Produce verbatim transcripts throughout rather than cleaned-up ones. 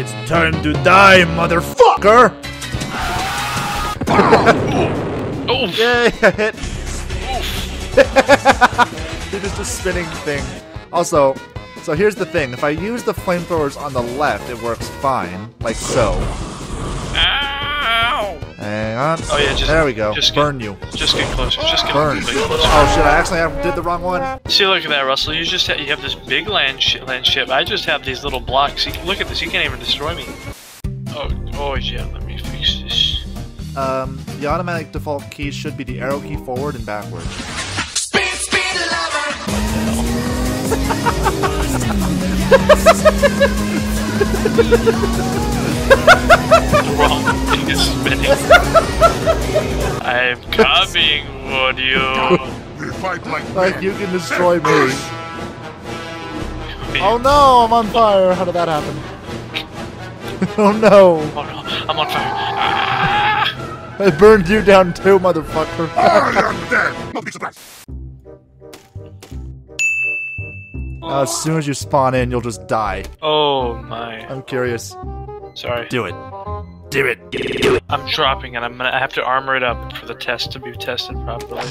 It's time to die, motherfucker! Oh! Yay, I hit! It is the spinning thing. Also, so here's the thing. If I use the flamethrowers on the left, it works fine. Like so. Ow! Hang on. Oh, yeah, just, there we go. Just burn get, you. Just get closer. Just get burn. Closer. Oh shit! I actually did the wrong one. See, look at that, Russell. You just have, you have this big land sh land ship. I just have these little blocks. You can, look at this. You can't even destroy me. Oh, oh yeah. Let me fix this. Um, the automatic default keys should be the arrow key forward and backwards. Spin, spin, lover. What the hell? Wrong. I'm coming for you. Like you can destroy me. Oh no, I'm on fire. How did that happen? Oh no. Oh no, I'm on fire. Ah! I burned you down too, motherfucker. uh, as soon as you spawn in, you'll just die. Oh my. I'm curious. Sorry. Do it. Do it. Do it. I'm dropping it. I'm gonna I have to armor it up for the test to be tested properly.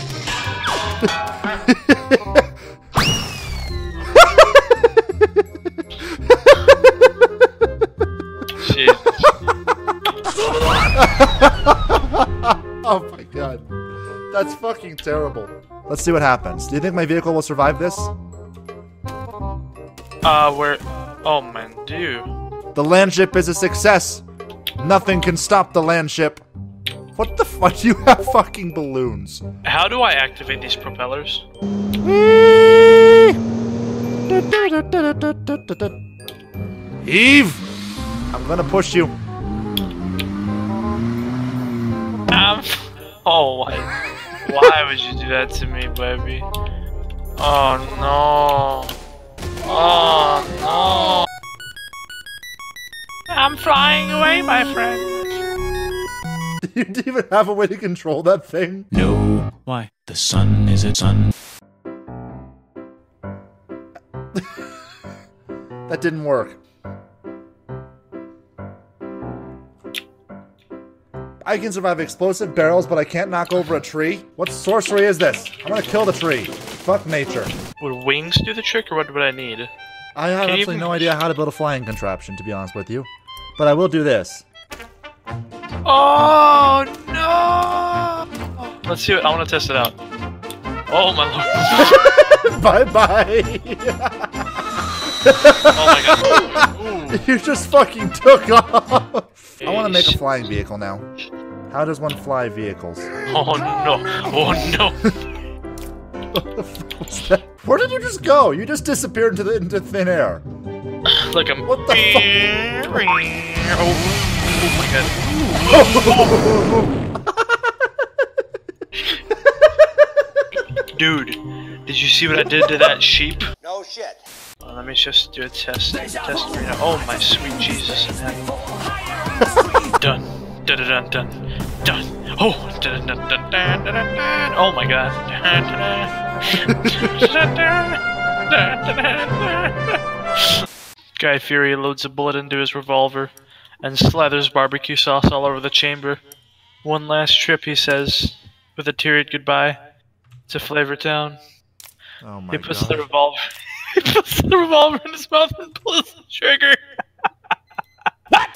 Oh my god. That's fucking terrible. Let's see what happens. Do you think my vehicle will survive this? Uh, where? Oh man, dude. The land ship is a success. Nothing can stop the land ship. What the fuck? You have fucking balloons. How do I activate these propellers? Eve! I'm gonna push you. Um, oh, why, why would you do that to me, baby? Oh no. Oh no. I'm flying away, my friend. Do you even have a way to control that thing? No. Why? The sun is a sun. That didn't work. I can survive explosive barrels, but I can't knock over a tree? What sorcery is this? I'm gonna kill the tree. Fuck nature. Would wings do the trick, or what would I need? I have absolutely even... no idea how to build a flying contraption, to be honest with you. But I will do this. Oh no! Let's see. What, I want to test it out. Oh my lord! Bye bye. Oh my god! Ooh. You just fucking took off. Jeez. I want to make a flying vehicle now. How does one fly vehicles? Oh no! Oh no! What the fuck was that? Where did you just go? You just disappeared into the into thin air. Look, I'm. What the fuck? Oh. Oh my god. Oh. Dude, did you see what I did to that sheep? No shit. Well, let me just do a test. Test right now. Oh my sweet Jesus in heaven. Done. Dun dun dun dun. Oh. Dun dun dun dun dun. Oh my god. Guy Fury loads a bullet into his revolver and slathers barbecue sauce all over the chamber. One last trip, he says, with a tear-eyed goodbye to Flavor Town. Oh my god. He puts the revolver He puts the revolver in his mouth and pulls the trigger. What?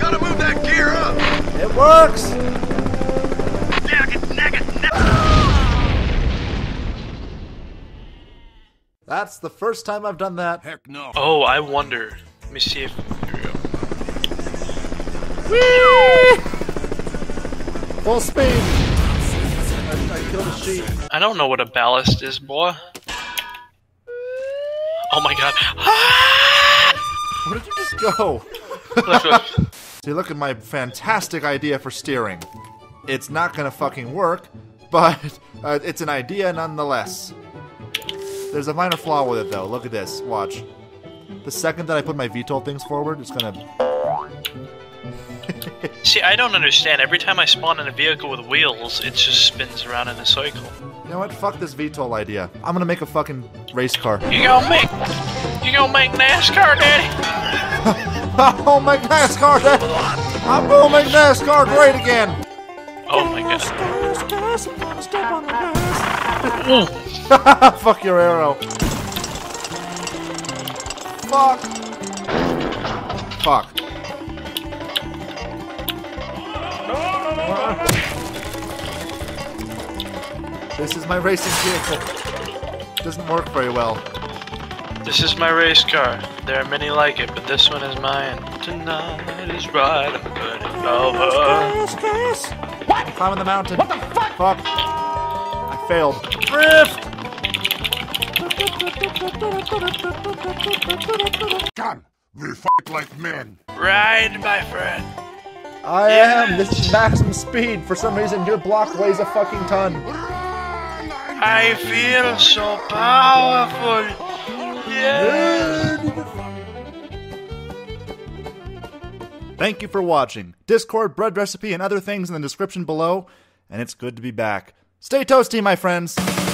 Gotta move that gear up! It works! That's the first time I've done that. Heck no. Oh, I wonder. Let me see if Whee! Full speed! I, I killed a sheep. I don't know what a ballast is, boy. Oh my god. Ah! Where did you just go? See, look at my fantastic idea for steering. It's not gonna fucking work, but uh, it's an idea nonetheless. There's a minor flaw with it, though. Look at this. Watch. The second that I put my V TOL things forward, it's gonna... See, I don't understand. Every time I spawn in a vehicle with wheels, it just spins around in a cycle. You know what? Fuck this V TOL idea. I'm gonna make a fucking race car. You gonna make... You gonna make NASCAR, Daddy? I'm gonna make NASCAR day. I'm gonna make NASCAR great again. Oh my god. Mm. Fuck your arrow. Fuck. Fuck. This is my racing vehicle. Doesn't work very well. This is my race car. There are many like it, but this one is mine. Tonight is right. I'm getting over. What? Climbing the mountain. What the fuck? Fuck. I failed. Drift. Come, we fight like men. Ride, my friend. I yeah. am. This is maximum speed. For some reason, your block weighs a fucking ton. I feel so powerful! Yeah. Thank you for watching. Discord, bread recipe, and other things in the description below. And it's good to be back. Stay toasty, my friends!